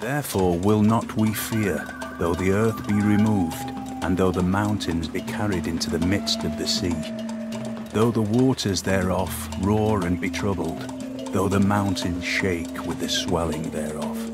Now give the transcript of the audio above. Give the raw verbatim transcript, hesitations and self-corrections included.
Therefore will not we fear, though the earth be removed, and though the mountains be carried into the midst of the sea. Though the waters thereof roar and be troubled, though the mountains shake with the swelling thereof.